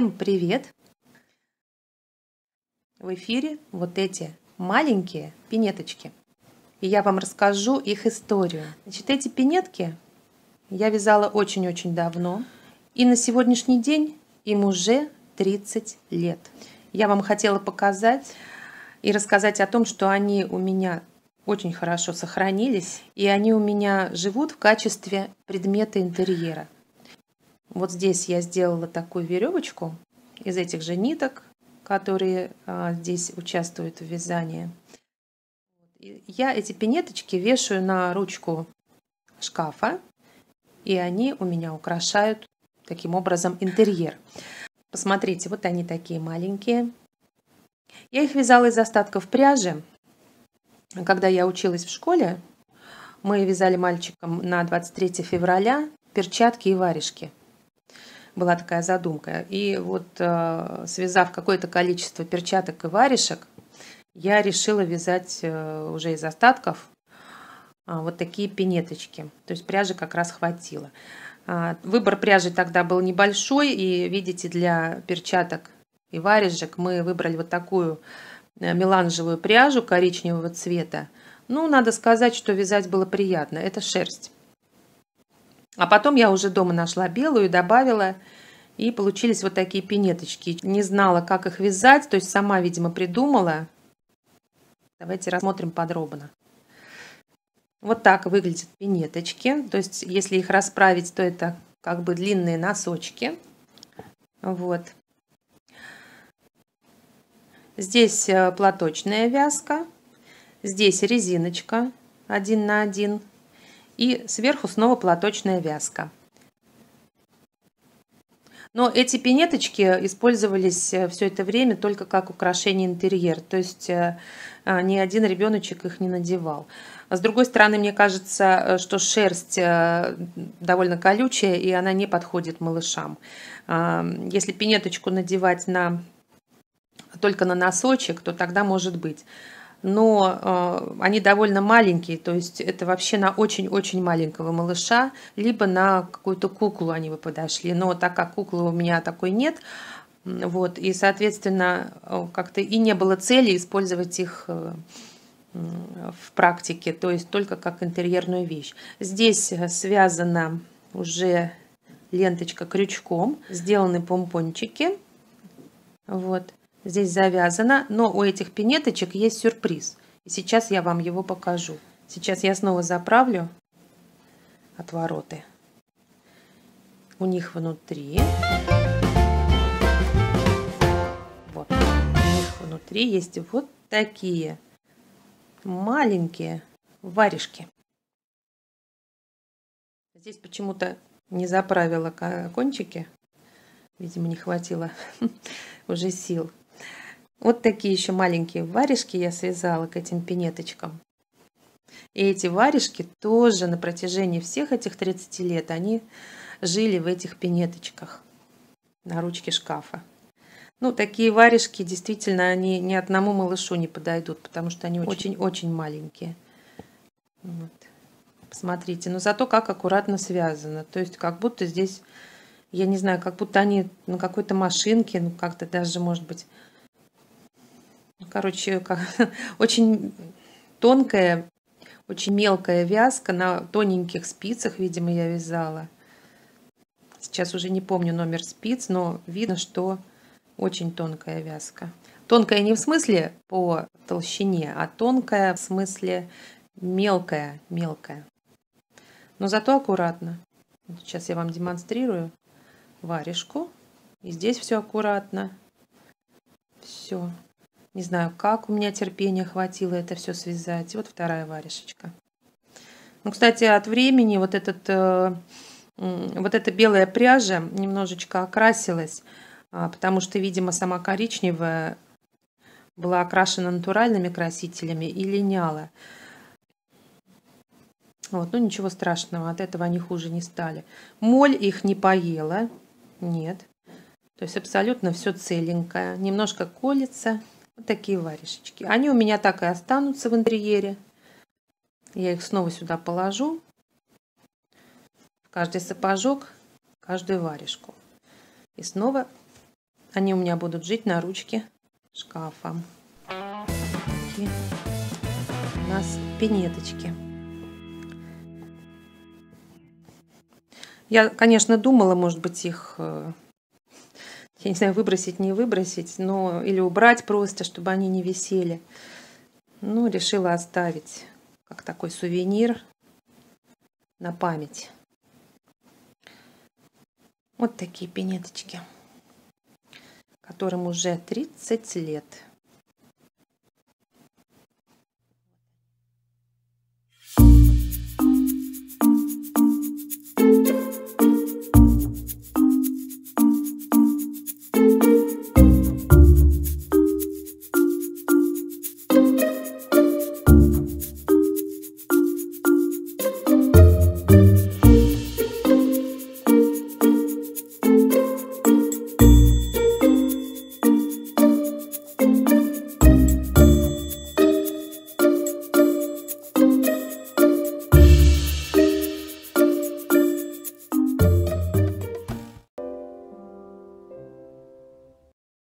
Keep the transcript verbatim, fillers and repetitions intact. Всем привет! В эфире вот эти маленькие пинеточки. И я вам расскажу их историю. Значит, эти пинетки я вязала очень-очень давно. И на сегодняшний день им уже тридцать лет. Я вам хотела показать и рассказать о том, что они у меня очень хорошо сохранились. И они у меня живут в качестве предмета интерьера. Вот здесь я сделала такую веревочку из этих же ниток, которые а, здесь участвуют в вязании. Я эти пинеточки вешаю на ручку шкафа, и они у меня украшают таким образом интерьер. Посмотрите, вот они такие маленькие. Я их вязала из остатков пряжи. Когда я училась в школе, мы вязали мальчикам на двадцать третье февраля перчатки и варежки. Была такая задумка. И вот э, связав какое-то количество перчаток и варежек, я решила вязать э, уже из остатков э, вот такие пинеточки. То есть пряжи как раз хватило. Э, выбор пряжи тогда был небольшой. И видите, для перчаток и варежек мы выбрали вот такую э, меланжевую пряжу коричневого цвета. Ну, надо сказать, что вязать было приятно. Это шерсть. А потом я уже дома нашла белую, добавила, и получились вот такие пинеточки. Не знала, как их вязать, то есть сама, видимо, придумала. Давайте рассмотрим подробно. Вот так выглядят пинеточки. То есть, если их расправить, то это как бы длинные носочки. Вот. Здесь платочная вязка. Здесь резиночка один на один. И сверху снова платочная вязка. Но эти пинеточки использовались все это время только как украшение интерьера. То есть ни один ребеночек их не надевал. С другой стороны, мне кажется, что шерсть довольно колючая, и она не подходит малышам. Если пинеточку надевать на, только на носочек, то тогда может быть. Но э, они довольно маленькие, то есть это вообще на очень-очень маленького малыша, либо на какую-то куклу они бы подошли. Но так как куклы у меня такой нет, вот, и, соответственно, как-то и не было цели использовать их э, в практике, то есть только как интерьерную вещь. Здесь связана уже ленточка крючком, сделаны помпончики, вот. Здесь завязано, но у этих пинеточек есть сюрприз. И сейчас я вам его покажу. Сейчас я снова заправлю отвороты. У них внутри. Вот. У них внутри есть вот такие маленькие варежки. Здесь почему-то не заправила кончики. Видимо, не хватило уже сил. Вот такие еще маленькие варежки я связала к этим пинеточкам. И эти варежки тоже на протяжении всех этих тридцати лет, они жили в этих пинеточках на ручке шкафа. Ну, такие варежки действительно, они ни одному малышу не подойдут, потому что они очень-очень маленькие. Вот. Посмотрите, но зато как аккуратно связано. То есть как будто здесь, я не знаю, как будто они на какой-то машинке, ну как-то даже, может быть... Короче, как, очень тонкая, очень мелкая вязка на тоненьких спицах, видимо, я вязала. Сейчас уже не помню номер спиц, но видно, что очень тонкая вязка. Тонкая не в смысле по толщине, а тонкая в смысле мелкая, мелкая. Но зато аккуратно. Сейчас я вам демонстрирую варежку. И здесь все аккуратно. Все. Не знаю, как у меня терпения хватило это все связать. Вот вторая варежечка. Ну, кстати, от времени вот, этот, э, вот эта белая пряжа немножечко окрасилась, а, потому что, видимо, сама коричневая была окрашена натуральными красителями и линяла. Вот, ну, ничего страшного, от этого они хуже не стали. Моль их не поела, нет. То есть абсолютно все целенькое. Немножко колется. Вот такие варежечки. Они у меня так и останутся в интерьере. Я их снова сюда положу. В каждый сапожок, каждую варежку. И снова Они у меня будут жить на ручке шкафа. И у нас пинеточки. Я, конечно, думала, может быть, их, я не знаю, выбросить, не выбросить, но или убрать просто, чтобы они не висели. Но решила оставить как такой сувенир на память. Вот такие пинеточки, которым уже тридцать лет.